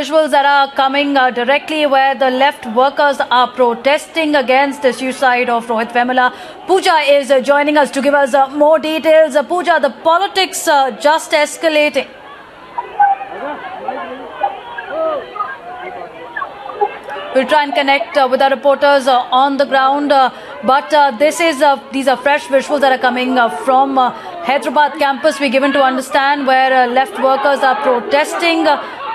Visuals that are coming directly where the left workers are protesting against the suicide of Rohith Vemula. Pooja is joining us to give us more details. Pooja, the politics just escalating. We'll try and connect with our reporters on the ground, but these are fresh visuals that are coming from Hyderabad campus. We're given to understand where left workers are protesting.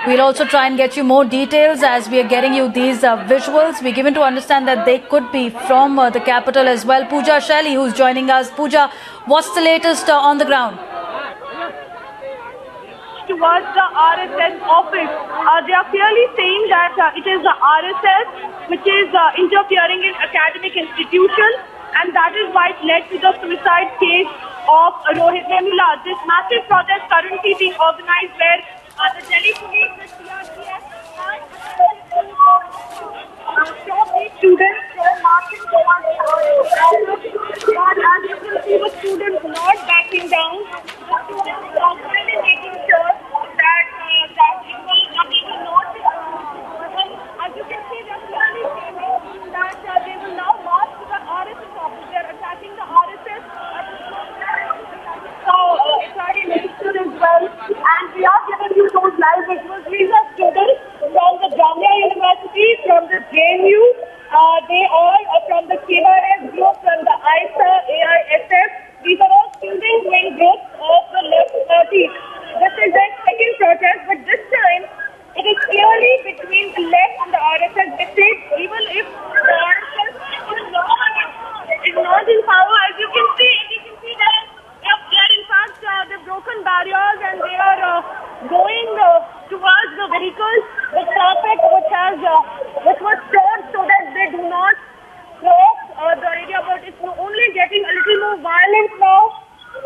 We'll also try and get you more details as we are getting you these visuals. We're given to understand that they could be from the capital as well. Pooja Shelley, who's joining us. Pooja, what's the latest on the ground? Towards the RSS office. They are clearly saying that it is the RSS which is interfering in academic institutions, and that is why it led to the suicide case of Rohith Vemula. This massive protest currently being organized where the Delhi police, the CRPF, stop these students from marching towards the RSS. And as you can see, the students not backing down. The students are really making sure that it will not be lost. And as you can see, they're clearly saying that they will now march to the RSS office. They're attacking the RSS. So it's already registered as well. And we are giving you those live visuals. These are students from the Jamia University, from the JNU. They all are from the KRS group, from the ISA, AISF. These are all students in groups of the left party. This is their second protest, but this time it is clearly between the left and the RSS. They say even if the RSS is not in power, as you can see that they're in fact they've broken barriers and they are going towards the vehicles, the traffic which was stored so that they do not cross the area, but it's only getting a little more violent now,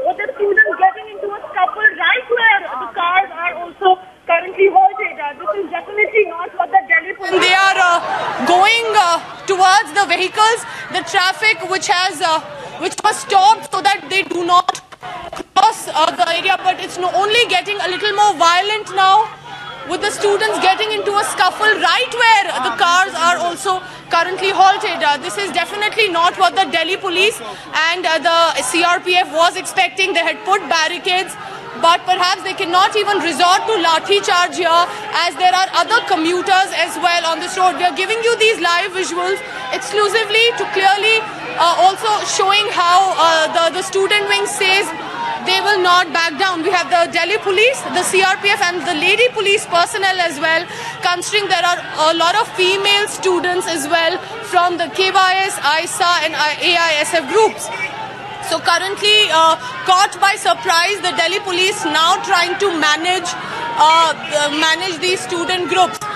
with the students getting into a scuffle right where the cars are also currently halted. This is definitely not what the Delhi police... They are going towards the vehicles, the traffic which was stopped so that they do not cross the area, but it's only getting a little more violent now, with the students getting into a scuffle right where the cars are also currently halted. This is definitely not what the Delhi police and the CRPF was expecting. They had put barricades, but perhaps they cannot even resort to lathi charge here, as there are other commuters as well on this road. We are giving you these live visuals exclusively to clearly also showing how the student wing says they will not back down. We have the Delhi police, the CRPF and the lady police personnel as well, considering there are a lot of female students as well from the KVS, ISA and AISF groups. So currently caught by surprise, the Delhi police now trying to manage these student groups.